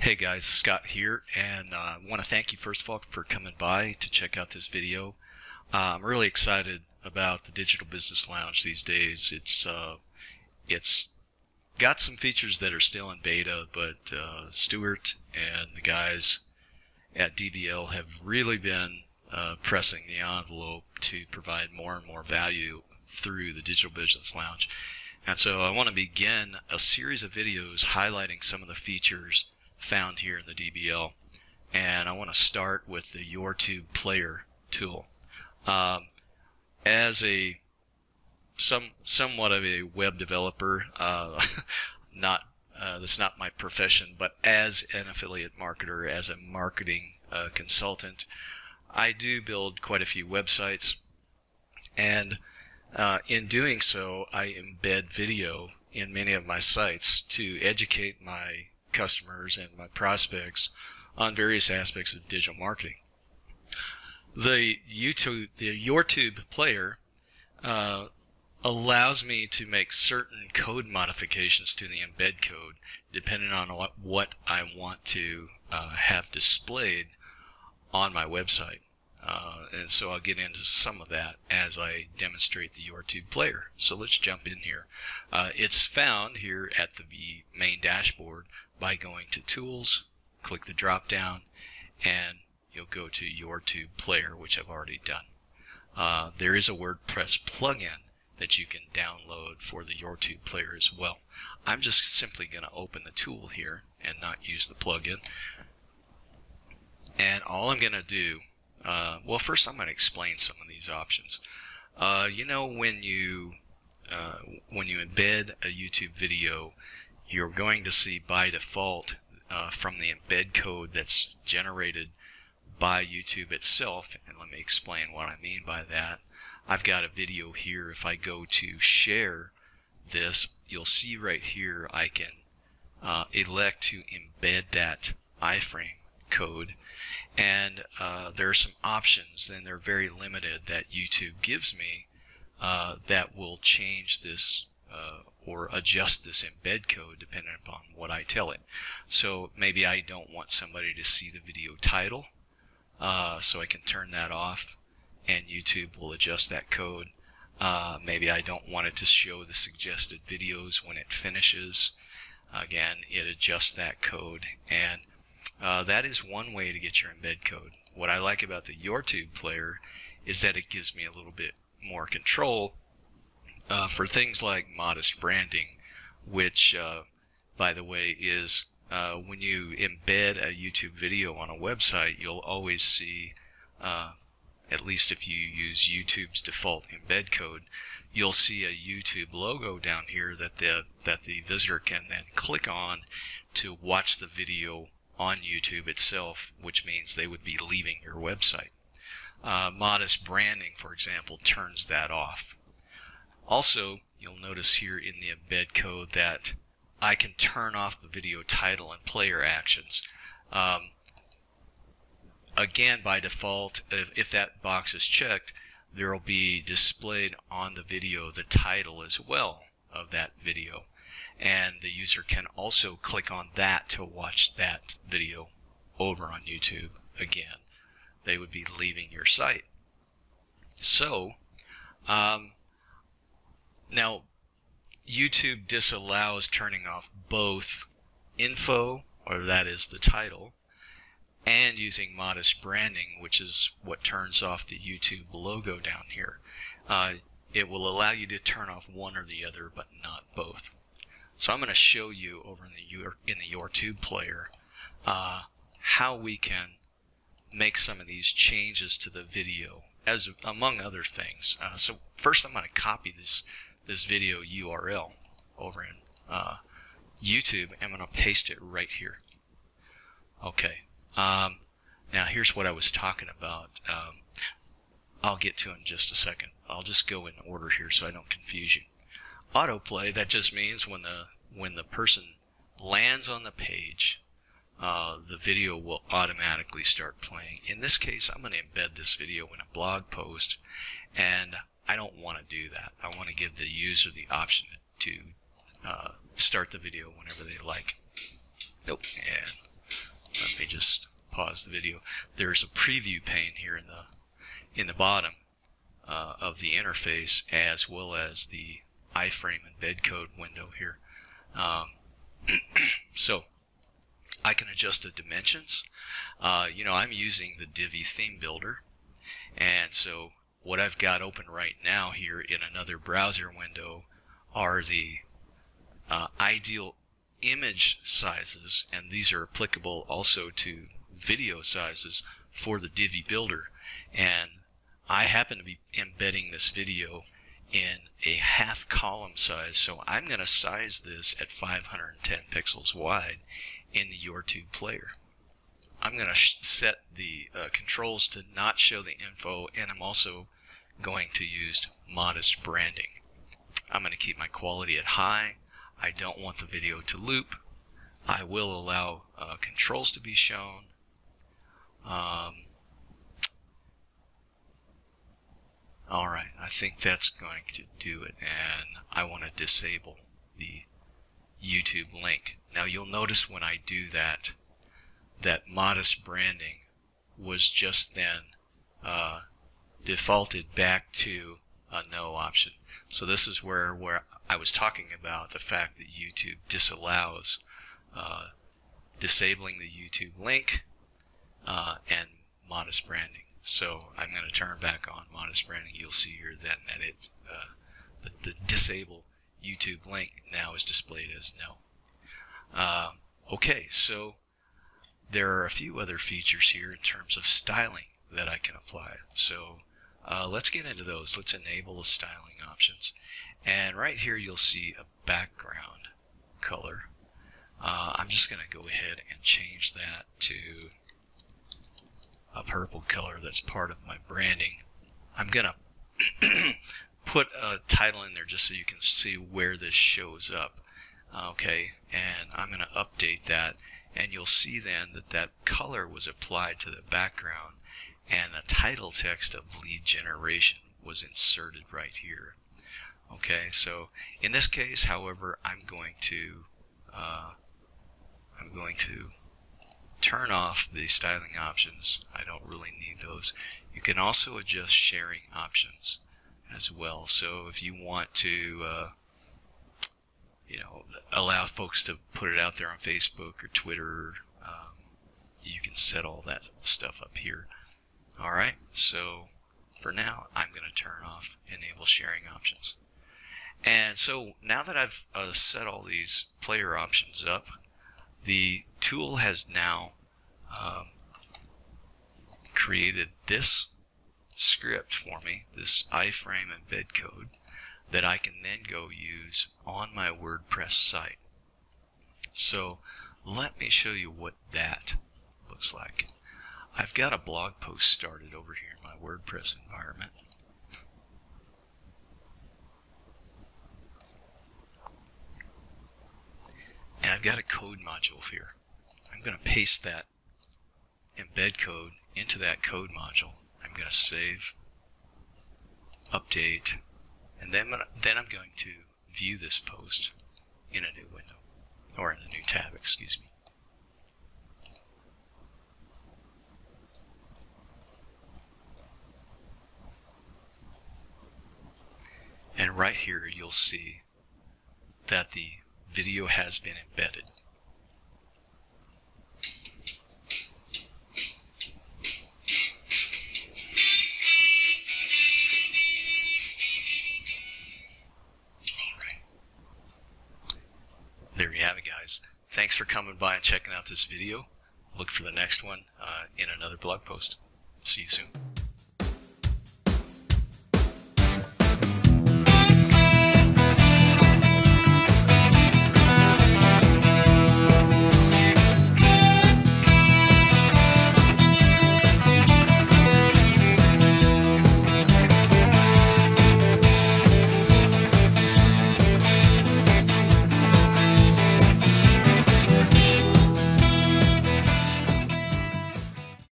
Hey guys, Scott here, and I want to thank you first of all for coming by to check out this video. I'm really excited about the Digital Business Lounge these days. It's got some features that are still in beta, but Stuart and the guys at DBL have really been pressing the envelope to provide more and more value through the Digital Business Lounge. And so I want to begin a series of videos highlighting some of the features found here in the DBL, and I want to start with the YourTubePlayer tool. As a somewhat of a web developer, that's not my profession, but as an affiliate marketer, as a marketing consultant, I do build quite a few websites, and in doing so, I embed video in many of my sites to educate my customers and my prospects on various aspects of digital marketing. The YourTubePlayer allows me to make certain code modifications to the embed code depending on what I want to have displayed on my website. And so I'll get into some of that as I demonstrate the YourTubePlayer. So let's jump in here. It's found here at the main dashboard by going to Tools, click the drop down, and you'll go to YourTubePlayer, which I've already done. There is a WordPress plugin that you can download for the YourTubePlayer as well. I'm just simply going to open the tool here and not use the plugin. And all I'm going to do, well, first I'm going to explain some of these options. You know, when you embed a YouTube video, you're going to see by default from the embed code that's generated by YouTube itself, and let me explain what I mean by that. I've got a video here. If I go to share this, you'll see right here I can elect to embed that iframe code, and there are some options, and they're very limited, that YouTube gives me that will change this or adjust this embed code depending upon what I tell it. So maybe I don't want somebody to see the video title, so I can turn that off and YouTube will adjust that code. Maybe I don't want it to show the suggested videos when it finishes. Again, it adjusts that code, and that is one way to get your embed code. What I like about the YourTubePlayer is that it gives me a little bit more control for things like modest branding, which, by the way, is when you embed a YouTube video on a website, you'll always see, at least if you use YouTube's default embed code, you'll see a YouTube logo down here that the visitor can then click on to watch the video on YouTube itself, which means they would be leaving your website. Modest branding, for example, turns that off. Also, you'll notice here in the embed code that I can turn off the video title and player actions. Again, by default, if that box is checked, there will be displayed on the video the title as well of that video, and the user can also click on that to watch that video over on YouTube. Again, they would be leaving your site. So now YouTube disallows turning off both info, or that is the title, and using modest branding, which is what turns off the YouTube logo down here. It will allow you to turn off one or the other, but not both. So I'm going to show you over in the YourTubePlayer how we can make some of these changes to the video, as among other things. So first, I'm going to copy this video URL over in YouTube. I'm going to paste it right here. Okay. Now here's what I was talking about. I'll get to it in just a second. I'll just go in order here so I don't confuse you. Autoplay, that just means when the person lands on the page, the video will automatically start playing. In this case, I'm going to embed this video in a blog post, and I don't want to do that. I want to give the user the option to start the video whenever they like. Nope. And Let me just pause the video. There's a preview pane here in the bottom of the interface, as well as the iframe and bed code window here. So I can adjust the dimensions. You know, I'm using the Divi theme builder, and so what I've got open right now here in another browser window are the ideal image sizes, and these are applicable also to video sizes for the Divi builder. And I happen to be embedding this video in a half column size, so I'm going to size this at 510 pixels wide in the YourTube player. I'm going to set the controls to not show the info, and I'm also going to use modest branding. I'm going to keep my quality at high. I don't want the video to loop. I will allow controls to be shown. Alright, I think that's going to do it, and I want to disable the YouTube link. Now you'll notice when I do that, that modest branding was just then defaulted back to a no option. So this is where I was talking about the fact that YouTube disallows disabling the YouTube link and modest branding. So I'm going to turn back on modest branding. You'll see here then that it the disable YouTube link now is displayed as no. Okay, so there are a few other features here in terms of styling that I can apply. So let's get into those. Let's enable the styling options. And right here you'll see a background color. I'm just going to go ahead and change that to a purple color. That's part of my branding. I'm going to put a title in there just so you can see where this shows up. Okay, and I'm going to update that, and you'll see then that that color was applied to the background, and the title text of lead generation was inserted right here. Okay, so in this case, however, I'm going to turn off the styling options. I don't really need those. You can also adjust sharing options as well. So if you want to you know, allow folks to put it out there on Facebook or Twitter, you can set all that stuff up here. Alright, so for now I'm going to turn off enable sharing options. And so now that I've set all these player options up, the tool has now created this script for me, this iframe and bed code, that I can then go use on my WordPress site. So let me show you what that looks like. I've got a blog post started over here in my WordPress environment. And I've got a code module here. I'm going to paste that embed code into that code module. I'm going to save, update, and then I'm going to view this post in a new window, or in a new tab, excuse me. And right here you'll see that the video has been embedded. Alright. There you have it, guys. Thanks for coming by and checking out this video. Look for the next one in another blog post. See you soon.